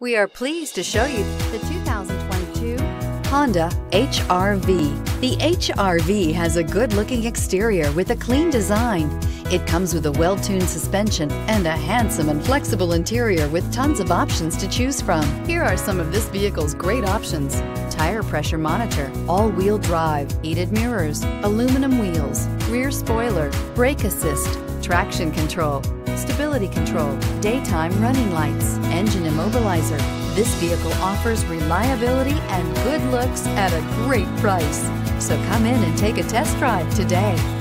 We are pleased to show you the 2022 Honda HR-V. The HR-V has a good-looking exterior with a clean design. It comes with a well-tuned suspension and a handsome and flexible interior with tons of options to choose from. Here are some of this vehicle's great options: tire pressure monitor, all-wheel drive, heated mirrors, aluminum wheels, rear spoiler, brake assist, traction control, stability control, daytime running lights, engine immobilizer. This vehicle offers reliability and good looks at a great price. So come in and take a test drive today.